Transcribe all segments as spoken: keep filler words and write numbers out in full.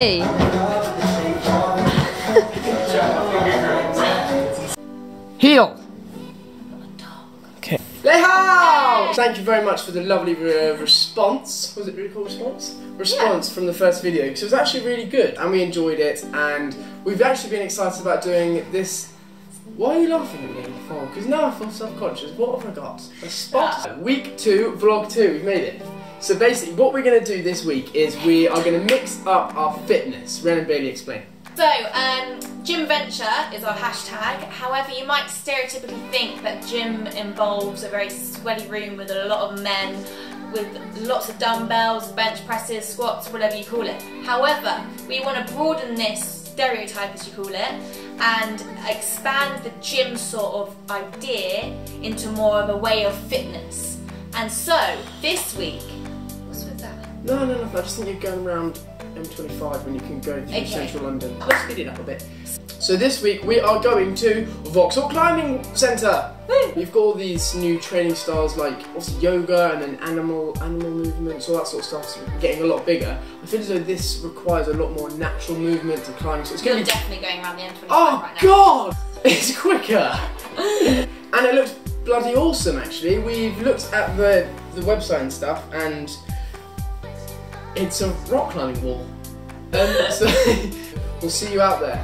Hey. Heel. Okay. Leah! Thank you very much for the lovely re response. Was it really cool response? Response yeah. From the first video, because it was actually really good and we enjoyed it, and we've actually been excited about doing this. Why are you laughing at me? Oh, because now I feel self-conscious. What have I got? A spot. Yeah. Week two, vlog two. We've made it. So basically, what we're going to do this week is we are going to mix up our fitness. Ren and Bailey, explain. So, um, Gym Venture is our hashtag. However, you might stereotypically think that gym involves a very sweaty room with a lot of men, with lots of dumbbells, bench presses, squats, whatever you call it. However, we want to broaden this stereotype, as you call it, and expand the gym sort of idea into more of a way of fitness. And so, this week, what's with that? No, no, no, I just think you're going around M twenty-five when you can go through okay. Central London. Let's speed it up a bit. So this week we are going to Vauxhall Climbing Centre. Woo! We've got all these new training styles like also yoga and then animal animal movements, all that sort of stuff. So we're getting a lot bigger. I feel as though this requires a lot more natural movement to climb. So it's going to be definitely going around the M twenty-five oh, right now. Oh God, it's quicker, and it looks bloody awesome. Actually, we've looked at the the website and stuff, and it's a rock climbing wall. Um, so we'll see you out there.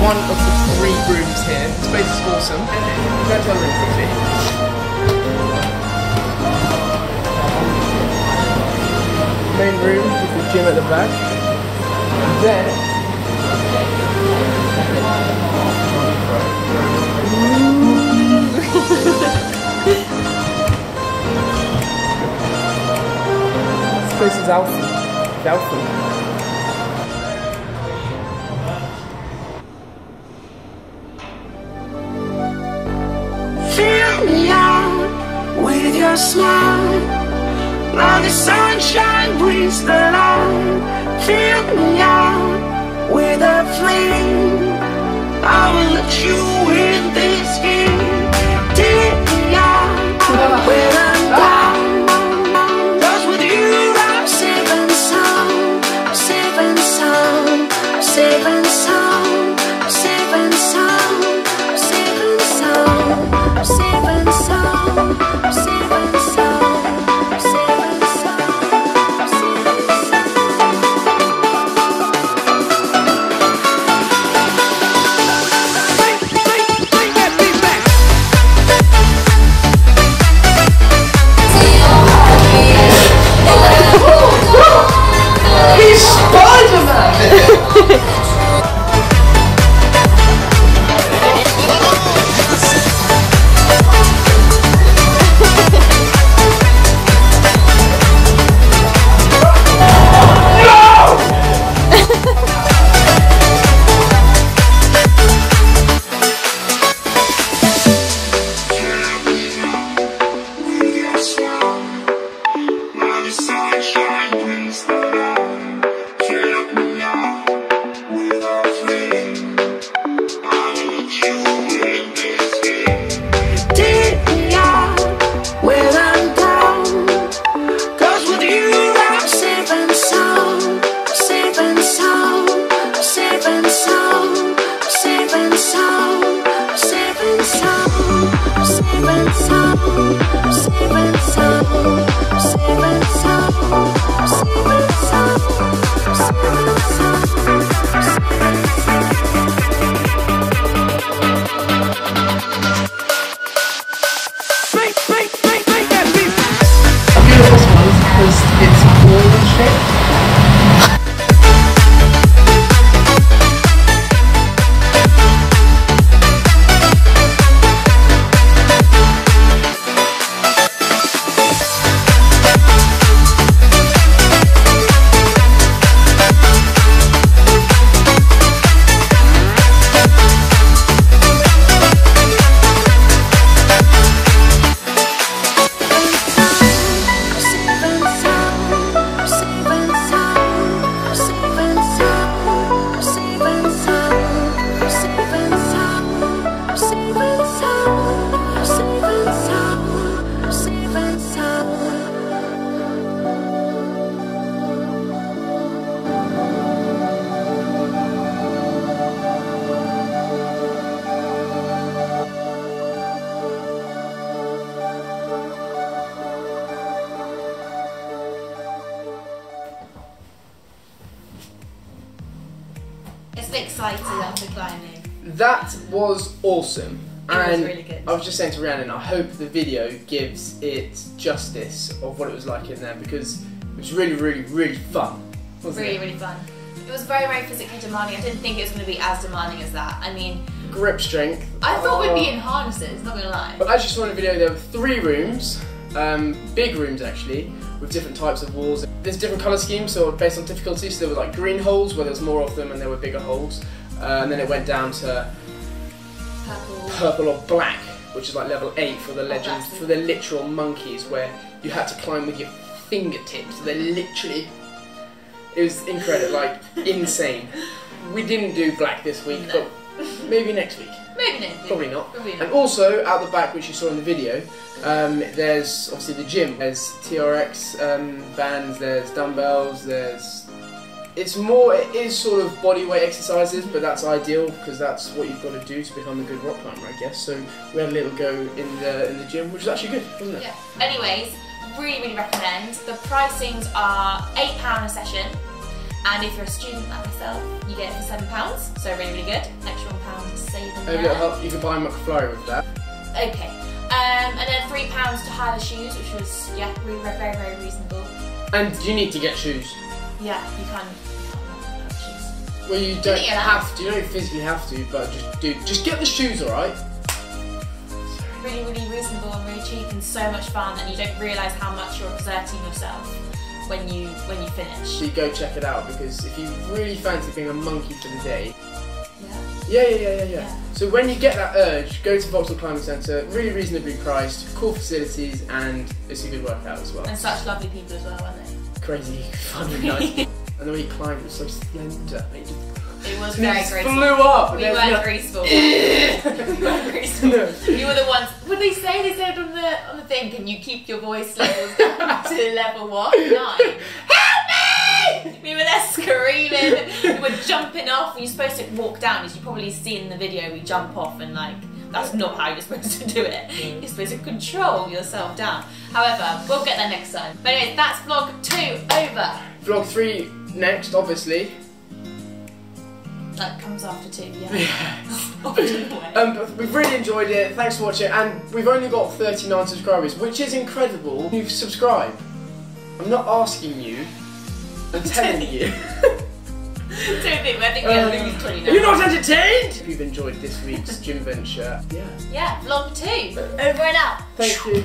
One of the three rooms here. The space is awesome. Go to the other room quickly. Main room with the gym at the back. And then... This place is out. It's out. Smile, now the sunshine brings the light. Fill me out with a flame. I will let you in this game. Take me out with a light. Cause with you I'm safe and sound. I'm safe and sound. I'm safe and sound. I'm safe and sound. I'm safe and sound. I'm safe and sound. I'm safe and sound. Wait, wait, wait. excited after climbing? That was awesome. It and was really good. I was just saying to Rhiannon, I hope the video gives it justice of what it was like in there, because it was really, really, really fun. Wasn't really, it? really fun. It was very, very physically demanding. I didn't think it was going to be as demanding as that. I mean, grip strength. I thought uh, we'd be in harnesses, not going to lie. But as you saw in the video, there were three rooms, um, big rooms actually, with different types of walls. There's different colour schemes, so based on difficulty. So there were like green holes, where there was more of them and there were bigger holes. Uh, and then it went down to purple. purple or black, which is like level eight for the legends, oh, for the literal monkeys, where you had to climb with your fingertips. They're literally, it was incredible, like insane. We didn't do black this week, no. But maybe next week. Maybe next week. Probably not. Probably not. And also out the back, which you saw in the video, um, there's obviously the gym. There's T R X um, bands, there's dumbbells, there's. It's more, it is sort of body weight exercises, but that's ideal because that's what you've got to do to become a good rock climber, I guess. So we had a little go in the in the gym, which is actually good, wasn't it? Yeah. Anyways, really, really recommend. The pricings are eight pounds a session, and if you're a student like myself, you get it for seven pounds, so really, really good. Extra one pound to save in there. Help. You can buy a McFly with that. Okay. Um, and then three pounds to hire the shoes, which was, yeah, really, very, very reasonable. And you need to get shoes. Yeah, you can. Well, you don't have to, you don't physically have to, but just do, just get the shoes, alright? Really, really reasonable and really cheap and so much fun, and you don't realise how much you're exerting yourself when you when you finish. So you go check it out, because if you really fancy being a monkey for the day. Yeah. Yeah, yeah, yeah, yeah, yeah. yeah. So when you get that urge, go to Vauxhall Climbing Centre, really reasonably priced, cool facilities, and it's a good workout as well. And such lovely people as well, aren't they? Crazy, fun and nice. And the way you climbed was so slender. It, just, it was very graceful. It flew up. We weren't graceful. We weren't graceful. No. You were the ones. What did they say? They said on the on the thing, can you keep your voice levels down to level what? Nine. Help me! We were there screaming. We were jumping off. You're supposed to walk down, as you probably see in the video. We jump off and like. That's not how you're supposed to do it. You're supposed to control yourself down. However, we'll get there next time. But anyway, that's vlog two over. Vlog three next, obviously. That comes after two, yeah. yeah. um, but we've really enjoyed it. Thanks for watching. And we've only got thirty-nine subscribers, which is incredible. You've subscribed. I'm not asking you. I'm telling you. Don't think, I think we're um, going to lose twenty now. You're not entertained? If you've enjoyed this week's Gym Venture, yeah. Yeah, vlog two. Over and out. Thank you.